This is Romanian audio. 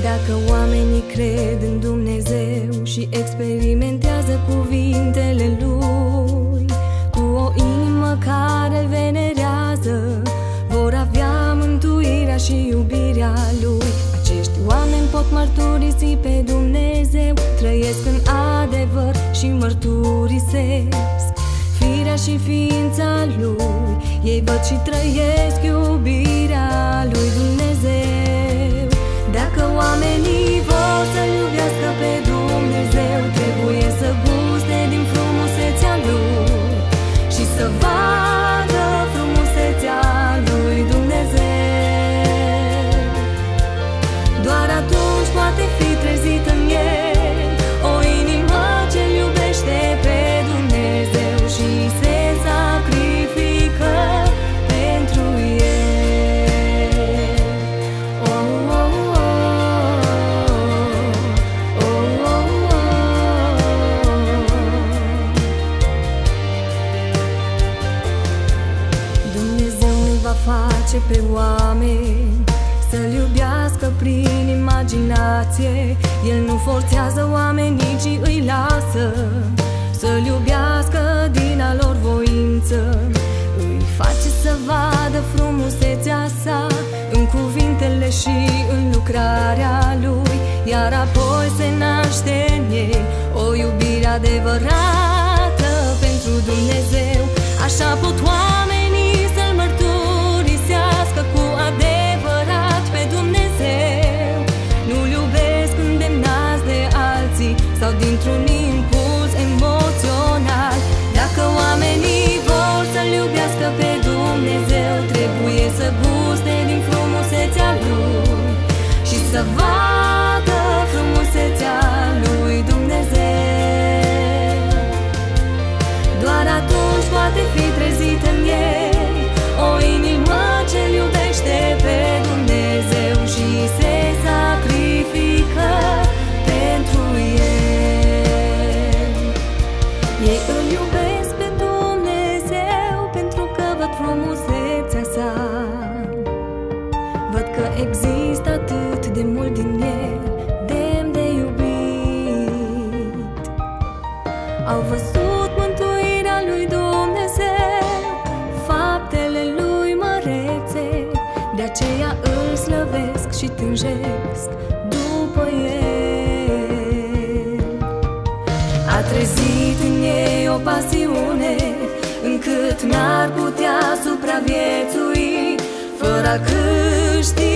Dacă oamenii cred în Dumnezeu și experimentează cuvintele Lui, cu o inimă care venerează, vor avea mântuirea și iubirea Lui. Acești oameni pot mărturisi pe Dumnezeu, trăiesc în adevăr și mărturisesc firea și ființa Lui. Ei văd și trăiesc iubirea Lui Dumnezeu. Dacă oamenii vor să-L iubească pe Dumnezeu, trebuie să guste din frumusețea Lui și să vadă frumusețea Lui Dumnezeu. Doar atunci poate fi trezit în el pe oameni să-L iubească prin imaginație. El nu forțează oamenii, ci îi lasă să-L iubească din a lor voință. Îi face să vadă frumusețea Sa în cuvintele și în lucrarea Lui, iar apoi se naște în ei o iubire adevărată pentru Dumnezeu. Așa pot oamenii cu adevărat pe Dumnezeu, nu-L iubesc îndemnați de alții sau dintr-un impuls emoțional. Dacă oamenii vor să-L iubească pe Dumnezeu, trebuie să guste din frumusețea Lui și să vadă frumusețea Lui Dumnezeu. Doar atunci poate fi trezit în ei o inimă ce-L iubește pe Dumnezeu și se sacrifică pentru El. Ei îl iubesc pe Dumnezeu pentru că văd frumusețea Sa, văd că există atât de mult din El, demn de iubit. Au văzut mântuirea lui Dumnezeu, faptele Lui mărețe, de aceea îl slăvesc și tânjesc după El. A trezit în ei o pasiune încât n-ar putea supraviețui fără a câștiga